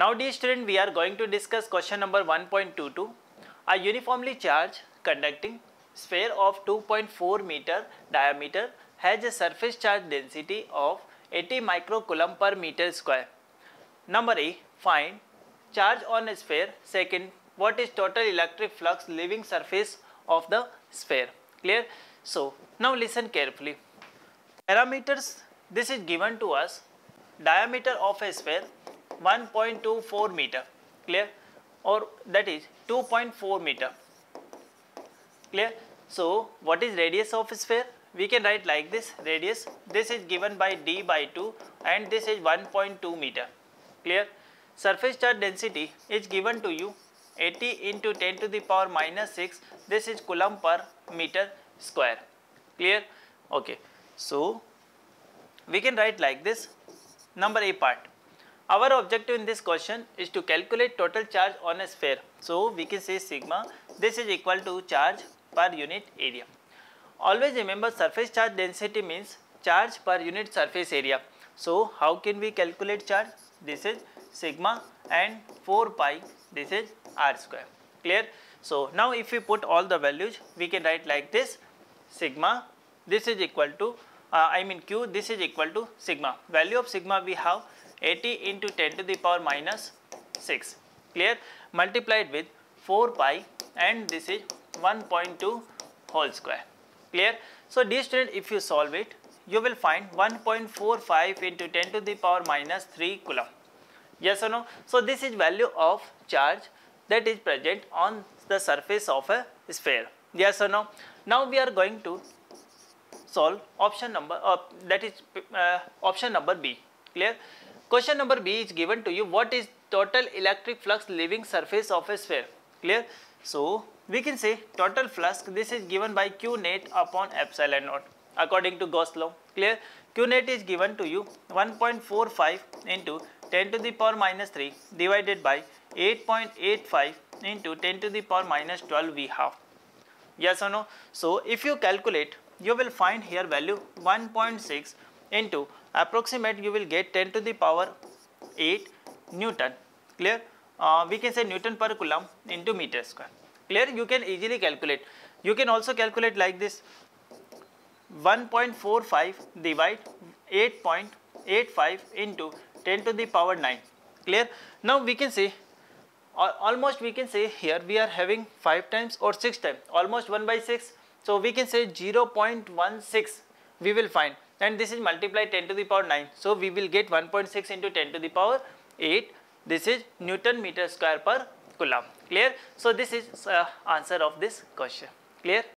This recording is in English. Now dear student, we are going to discuss question number 1.22. A uniformly charged conducting sphere of 2.4 meter diameter has a surface charge density of 80 microcoulomb per meter square. Number A, find charge on a sphere. Second, what is total electric flux leaving surface of the sphere? Clear? So now listen carefully. Parameters, this is given to us. Diameter of a sphere 1.24 meter, clear, or that is 2.4 meter, clear. So what is radius of a sphere? We can write like this. Radius, this is given by d by 2 and this is 1.2 meter, clear. Surface charge density is given to you 80 into 10 to the power minus 6, this is coulomb per meter square, clear. Okay, so we can write like this. Number A part, our objective in this question is to calculate total charge on a sphere. So we can say sigma, this is equal to charge per unit area. Always remember, surface charge density means charge per unit surface area. So how can we calculate charge? This is sigma and 4 pi, this is r square, clear. So now if we put all the values, we can write like this. Sigma, this is equal to Q, this is equal to sigma. Value of sigma we have 80 into 10 to the power minus 6, clear, multiplied with 4 pi and this is 1.2 whole square, clear. So dear student, if you solve it, you will find 1.45 into 10 to the power minus 3 coulomb. Yes or no? So this is value of charge that is present on the surface of a sphere. Yes or no? Now we are going to solve option number option number B, clear. Question number B is given to you, what is total electric flux leaving surface of a sphere, clear. So we can say total flux, this is given by Q net upon epsilon naught according to Gauss's law, clear. Q net is given to you 1.45 into 10 to the power minus 3 divided by 8.85 into 10 to the power minus 12 we have. Yes or no? So if you calculate, you will find here value 1.6 into approximate, you will get 10 to the power 8 Newton, clear. We can say Newton per coulomb into meter square, clear. You can easily calculate. You can also calculate like this. 1.45 divide 8.85 into 10 to the power 9, clear. Now we can say almost, we can say here we are having 5 times or 6 times, almost 1/6. So we can say 0.16 we will find, and this is multiplied 10 to the power 9. So we will get 1.6 into 10 to the power 8. This is Newton meter square per coulomb, clear. So this is answer of this question, clear.